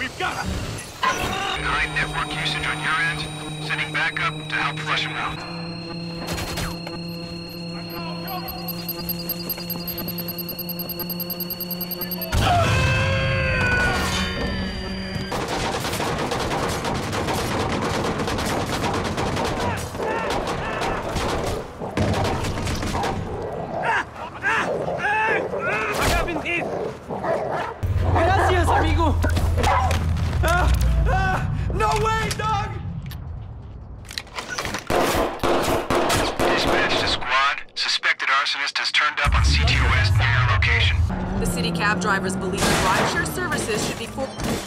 We've got him! Denying network usage on your end. Sending backup to help flush him out. Drivers believe rideshare services should be full.